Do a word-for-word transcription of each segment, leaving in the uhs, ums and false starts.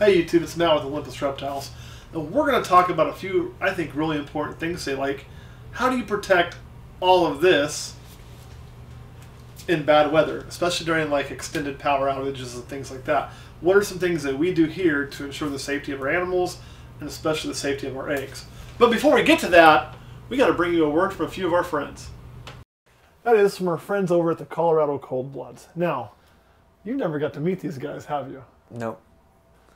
Hey YouTube, it's Matt with Olympus Reptiles, and we're going to talk about a few, I think, really important things. Say, like, how do you protect all of this in bad weather, especially during, like, extended power outages and things like that? What are some things that we do here to ensure the safety of our animals, and especially the safety of our eggs? But before we get to that, we got to bring you a word from a few of our friends. That is from our friends over at the Colorado Cold Bloods. Now, you've never got to meet these guys, have you? No.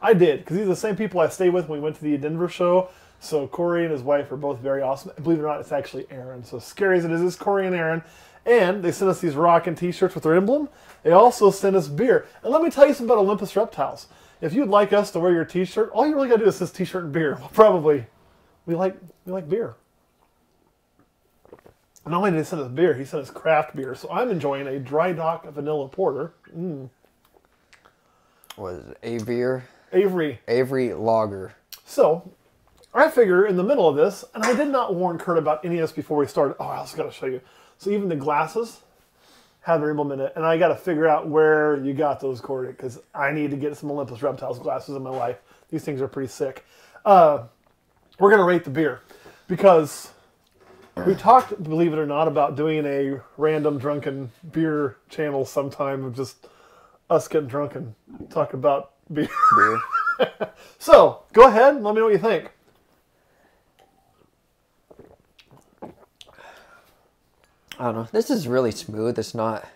I did, because these are the same people I stayed with when we went to the Denver show. So Corey and his wife are both very awesome. Believe it or not, it's actually Aaron. So scary as it is, it's Corey and Aaron. And they sent us these rockin' t-shirts with their emblem. They also sent us beer. And let me tell you something about Olympus Reptiles. If you'd like us to wear your t-shirt, all you really got to do is this t-shirt and beer. Well, probably. We like, we like beer. Not only did he send us beer, he sent us craft beer. So I'm enjoying a Dry Dock vanilla porter. Mm. What is it, a beer? Avery. Avery Lager. So, I figure in the middle of this, and I did not warn Kurt about any of this before we started. Oh, I also got to show you. So even the glasses have their emblem in it, and I got to figure out where you got those, Corey, because I need to get some Olympus Reptiles glasses in my life. These things are pretty sick. Uh, we're going to rate the beer, because we talked, believe it or not, about doing a random drunken beer channel sometime of just us getting drunk and talk about beer. beer. So, go ahead and let me know what you think. I don't know. This is really smooth. It's not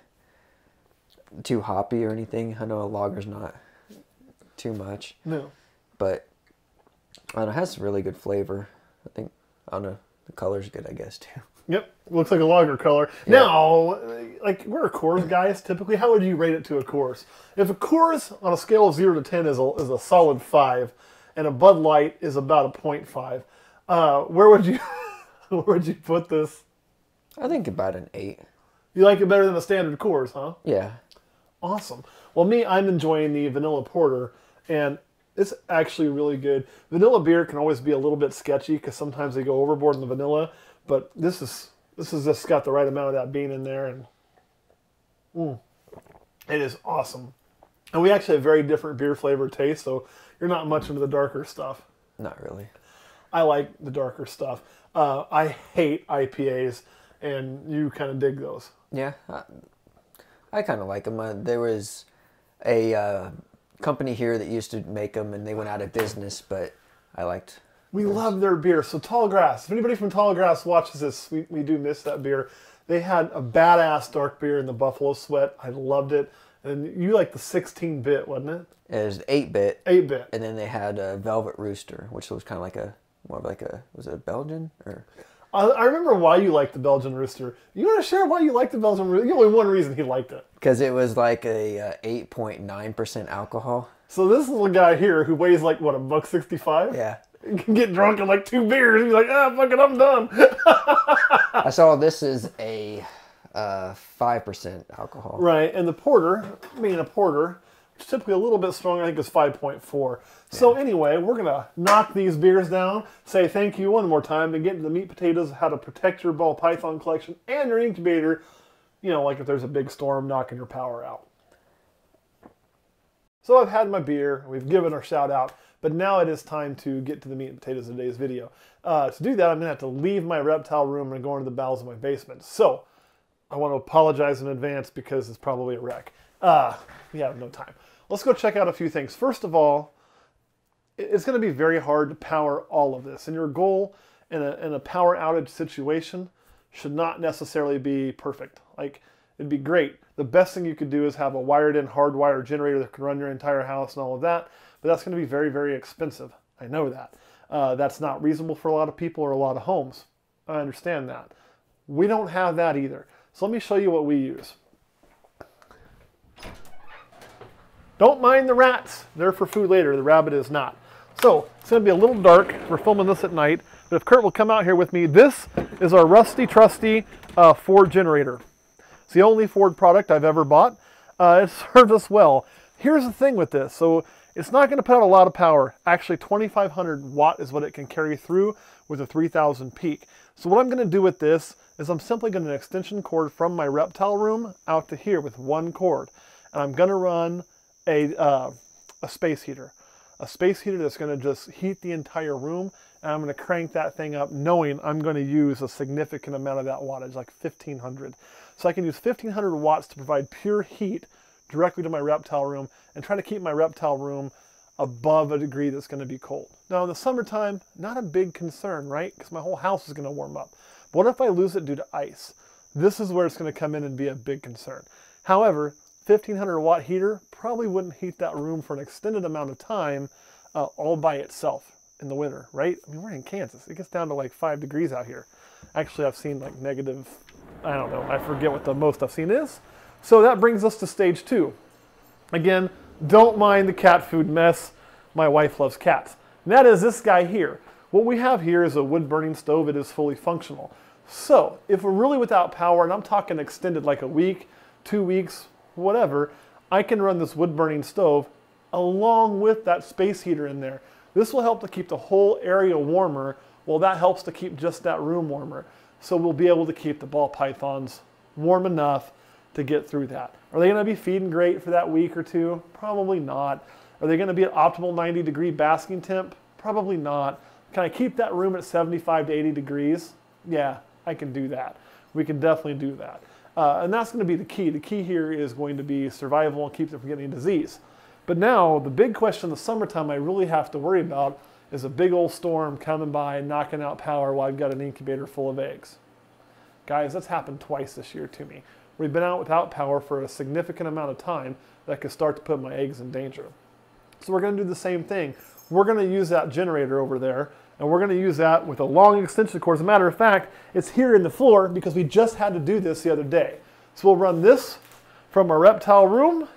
too hoppy or anything. I know a lager's not too much. No. But, I don't know. It has really good flavor. I think, I don't know. The color's good, I guess, too. Yep. Looks like a lager color. Yep. Now, like, we're a Coors guys, typically. How would you rate it to a Coors? If a Coors on a scale of zero to ten is a, is a solid five, and a Bud Light is about a point five, uh, where would you where would you put this? I think about an eight. You like it better than a standard Coors, huh? Yeah. Awesome. Well, me, I'm enjoying the vanilla porter, and it's actually really good. Vanilla beer can always be a little bit sketchy because sometimes they go overboard in the vanilla, but this is this has just got the right amount of that bean in there, and mm, it is awesome. And we actually have very different beer flavor taste, so you're not much into the darker stuff. Not really. I like the darker stuff. Uh, I hate I P As, and you kind of dig those. Yeah, I, I kind of like them. Uh, there was a Uh, company here that used to make them, and they went out of business, but I liked we those. Love their beer. So Tallgrass, if anybody from Tallgrass watches this, we, we do miss that beer. They had a badass dark beer in the Buffalo Sweat. I loved it. And you liked the sixteen bit, wasn't it? It was eight bit. eight bit. And then they had a Velvet Rooster, which was kind of like a, more of like a, was it a Belgian? Or I, I remember why you liked the Belgian Rooster. You want to share why you liked the Belgian Rooster? You only one reason he liked it. Because it was like a eight point nine percent uh, alcohol. So this little guy here who weighs like, what, a buck sixty-five? Yeah. You can get drunk in like two beers and be like, ah, fuck it, I'm done. I saw this is a uh, five percent alcohol. Right, and the porter, being a porter, which is typically a little bit stronger, I think is five point four. Yeah. So anyway, we're going to knock these beers down, say thank you one more time, and get into the meat potatoes, how to protect your ball python collection and your incubator, you know, like if there's a big storm knocking your power out. So I've had my beer, we've given our shout out, but now it is time to get to the meat and potatoes of today's video. Uh, to do that, I'm going to have to leave my reptile room and go into the bowels of my basement. So I want to apologize in advance because it's probably a wreck. Uh, we have no time. Let's go check out a few things. First of all, it's going to be very hard to power all of this. And your goal in a, in a power outage situation should not necessarily be perfect. Like, it'd be great. The best thing you could do is have a wired-in hardwire generator that can run your entire house and all of that. But that's going to be very, very expensive. I know that. Uh, that's not reasonable for a lot of people or a lot of homes. I understand that. We don't have that either. So let me show you what we use. Don't mind the rats. They're for food later. The rabbit is not. So it's going to be a little dark. We're filming this at night. But if Kurt will come out here with me, this is our rusty, trusty uh, Ford generator. It's the only Ford product I've ever bought. Uh, it served us well. Here's the thing with this. So it's not going to put out a lot of power. Actually, twenty-five hundred watt is what it can carry through with a three thousand peak. So what I'm going to do with this is I'm simply going to an extension cord from my reptile room out to here with one cord. And I'm going to run A, uh, a space heater. a space heater that's going to just heat the entire room, and I'm going to crank that thing up knowing I'm going to use a significant amount of that wattage, like fifteen hundred. So I can use fifteen hundred watts to provide pure heat directly to my reptile room and try to keep my reptile room above a degree that's going to be cold. Now in the summertime, not a big concern, right? Because my whole house is going to warm up. But what if I lose it due to ice? This is where it's going to come in and be a big concern. However, fifteen hundred watt heater probably wouldn't heat that room for an extended amount of time uh, all by itself in the winter, right? I mean, we're in Kansas. It gets down to like five degrees out here. Actually, I've seen like negative, I don't know, I forget what the most I've seen is. So that brings us to stage two. Again, don't mind the cat food mess. My wife loves cats. And that is this guy here. What we have here is a wood burning stove. It is fully functional. So if we're really without power, and I'm talking extended like a week, two weeks, whatever, I can run this wood burning stove along with that space heater in there. This will help to keep the whole area warmer. Well, that helps to keep just that room warmer. So we'll be able to keep the ball pythons warm enough to get through that. Are they gonna be feeding great for that week or two? Probably not. Are they gonna be at optimal ninety degree basking temp? Probably not. Can I keep that room at seventy-five to eighty degrees? Yeah, I can do that. We can definitely do that. Uh, and that's gonna be the key. The key here is going to be survival and keep them from getting disease. But now the big question in the summertime I really have to worry about is a big old storm coming by and knocking out power while I've got an incubator full of eggs. Guys, that's happened twice this year to me. We've been out without power for a significant amount of time that could start to put my eggs in danger. So we're gonna do the same thing. We're gonna use that generator over there, and we're gonna use that with a long extension cord. As a matter of fact, it's here in the floor because we just had to do this the other day. So we'll run this from our reptile room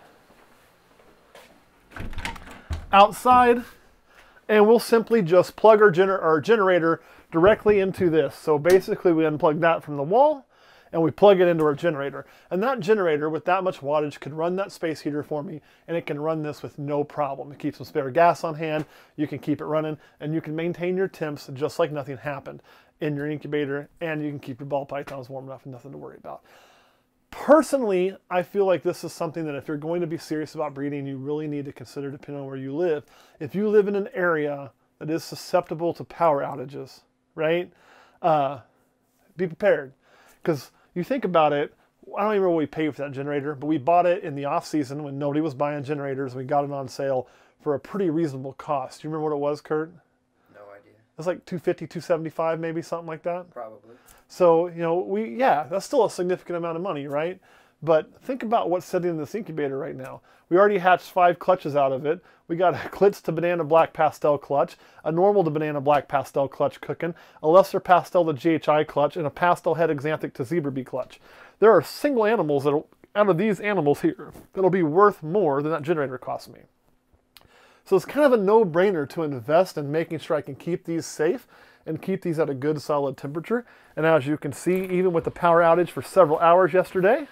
outside, and we'll simply just plug our, gener our generator directly into this. So basically we unplug that from the wall and we plug it into our generator. And that generator with that much wattage could run that space heater for me, and it can run this with no problem. It keeps some spare gas on hand, you can keep it running, and you can maintain your temps just like nothing happened in your incubator, and you can keep your ball pythons warm enough and nothing to worry about. Personally, I feel like this is something that if you're going to be serious about breeding, you really need to consider depending on where you live. If you live in an area that is susceptible to power outages, right? Uh, be prepared, because you think about it, I don't even know what we paid for that generator, but we bought it in the off season when nobody was buying generators, and we got it on sale for a pretty reasonable cost. Do you remember what it was, Kurt? No idea. It was like two fifty, two seventy-five, maybe something like that. Probably. So, you know, we, yeah, that's still a significant amount of money, right? But think about what's sitting in this incubator right now. We already hatched five clutches out of it. We got a Klitz to Banana Black Pastel clutch, a normal to Banana Black Pastel clutch cooking, a lesser pastel to G H I clutch, and a pastel head exanthic to zebra bee clutch. There are single animals that out of these animals here that'll be worth more than that generator cost me. So it's kind of a no-brainer to invest in making sure I can keep these safe and keep these at a good solid temperature. And as you can see, even with the power outage for several hours yesterday,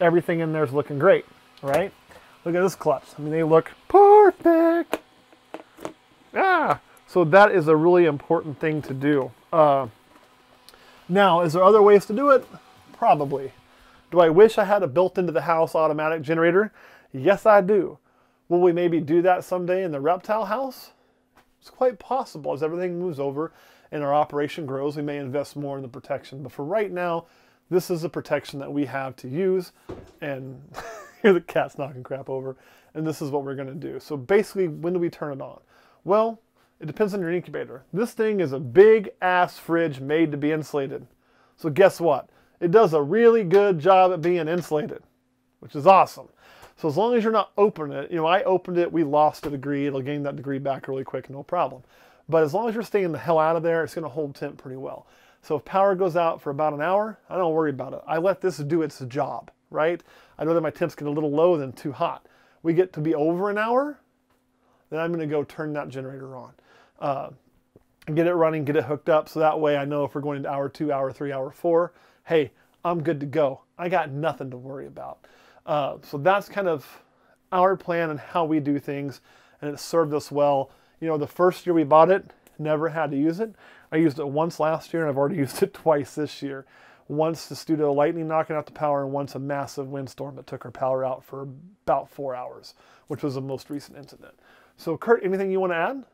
everything in there is looking great, right? Look at this clutch. I mean, they look perfect. Ah, so that is a really important thing to do. Uh, now, is there other ways to do it? Probably. Do I wish I had a built into the house automatic generator? Yes, I do. Will we maybe do that someday in the reptile house? It's quite possible. As everything moves over and our operation grows, we may invest more in the protection. But for right now, this is the protection that we have to use, and here the cat's knocking crap over, and this is what we're gonna do. So basically, when do we turn it on? Well, it depends on your incubator. This thing is a big ass fridge made to be insulated. So guess what? It does a really good job at being insulated, which is awesome. So as long as you're not opening it, you know, I opened it, we lost a degree, it'll gain that degree back really quick, no problem. But as long as you're staying the hell out of there, it's gonna hold temp pretty well. So if power goes out for about an hour, I don't worry about it. I let this do its job, right? I know that my temps get a little low, then too hot. We get to be over an hour, then I'm gonna go turn that generator on. Uh, get it running, get it hooked up, so that way I know if we're going into hour two, hour three, hour four, hey, I'm good to go. I got nothing to worry about. Uh, so that's kind of our plan and how we do things, and it served us well. You know, the first year we bought it, never had to use it. I used it once last year, and I've already used it twice this year. Once just due to lightning knocking out the power, and once a massive windstorm that took our power out for about four hours, which was the most recent incident. So Kurt, anything you want to add?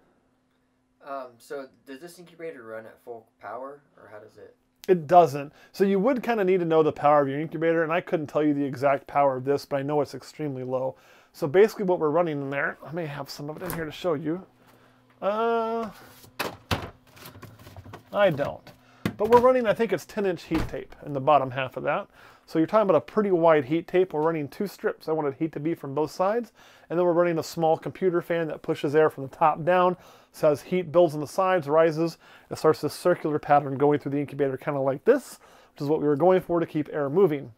Um, so does this incubator run at full power, or how does it? It doesn't. So you would kind of need to know the power of your incubator, and I couldn't tell you the exact power of this, but I know it's extremely low. So basically what we're running in there, I may have some of it in here to show you. Uh, I don't. But we're running, I think it's ten inch heat tape in the bottom half of that. So you're talking about a pretty wide heat tape. We're running two strips. I wanted heat to be from both sides. And then we're running a small computer fan that pushes air from the top down. So as heat builds on the sides, rises, it starts this circular pattern going through the incubator, kind of like this, which is what we were going for to keep air moving.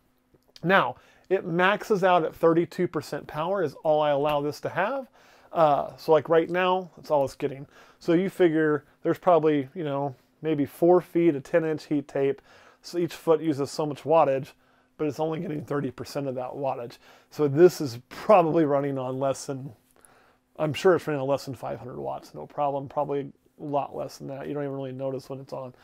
Now, it maxes out at thirty-two percent power is all I allow this to have. Uh, so like right now, that's all it's getting. So you figure there's probably, you know, maybe four feet of ten inch heat tape. So each foot uses so much wattage, but it's only getting thirty percent of that wattage. So this is probably running on less than, I'm sure it's running on less than five hundred watts, no problem, probably a lot less than that. You don't even really notice when it's on.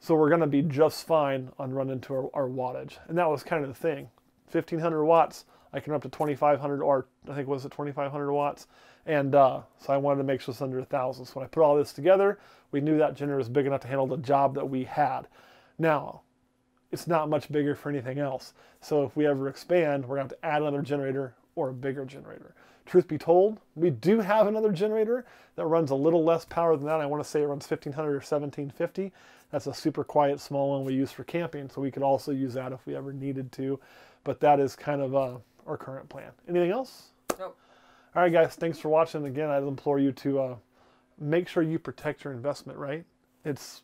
So we're gonna be just fine on running to our, our wattage. And that was kind of the thing. fifteen hundred watts, I can run up to twenty-five hundred, or I think was it twenty-five hundred watts? And uh, so I wanted to make sure it's under one thousand. So when I put all this together, we knew that generator was big enough to handle the job that we had. Now, it's not much bigger for anything else. So if we ever expand, we're gonna have to add another generator or a bigger generator. Truth be told, we do have another generator that runs a little less power than that. I wanna say it runs fifteen hundred or seventeen fifty. That's a super quiet, small one we use for camping. So we could also use that if we ever needed to. But that is kind of uh, our current plan. Anything else? Nope. All right, guys, thanks for watching. Again, I implore you to uh, make sure you protect your investment, right? It's,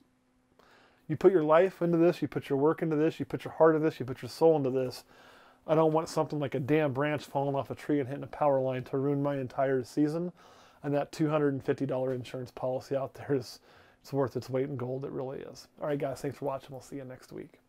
you put your life into this, you put your work into this, you put your heart into this, you put your soul into this. I don't want something like a damn branch falling off a tree and hitting a power line to ruin my entire season. And that two hundred fifty dollar insurance policy out there is, it's worth its weight in gold. It really is. All right, guys, thanks for watching. We'll see you next week.